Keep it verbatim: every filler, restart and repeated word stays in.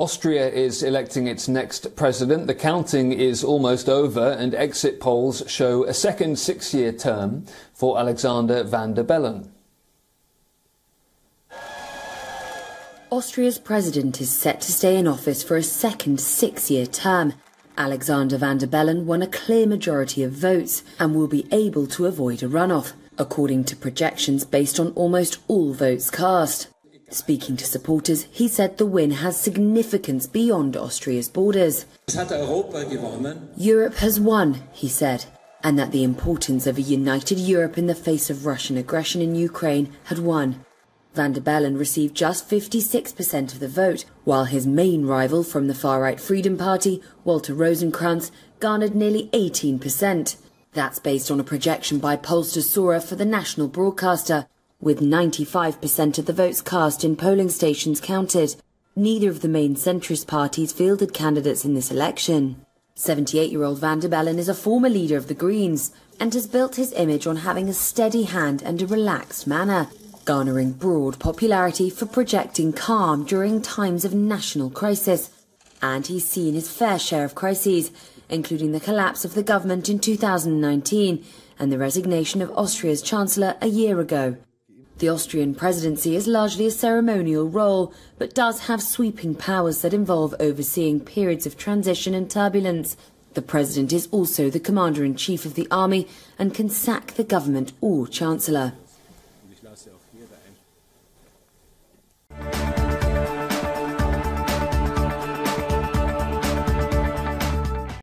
Austria is electing its next president. The counting is almost over, and exit polls show a second six-year term for Alexander Van der Bellen. Austria's president is set to stay in office for a second six-year term. Alexander Van der Bellen won a clear majority of votes and will be able to avoid a runoff, according to projections based on almost all votes cast. Speaking to supporters, he said the win has significance beyond Austria's borders. Europe has won, he said, and that the importance of a united Europe in the face of Russian aggression in Ukraine had won. Van der Bellen received just fifty-six percent of the vote, while his main rival from the far-right Freedom Party, Walter Rosenkrantz, garnered nearly eighteen percent. That's based on a projection by pollster Sora for the national broadcaster, with ninety-five percent of the votes cast in polling stations counted. Neither of the main centrist parties fielded candidates in this election. seventy-eight-year-old Van der Bellen is a former leader of the Greens and has built his image on having a steady hand and a relaxed manner, garnering broad popularity for projecting calm during times of national crisis. And he's seen his fair share of crises, including the collapse of the government in two thousand nineteen and the resignation of Austria's chancellor a year ago. The Austrian presidency is largely a ceremonial role, but does have sweeping powers that involve overseeing periods of transition and turbulence. The president is also the commander-in-chief of the army and can sack the government or chancellor.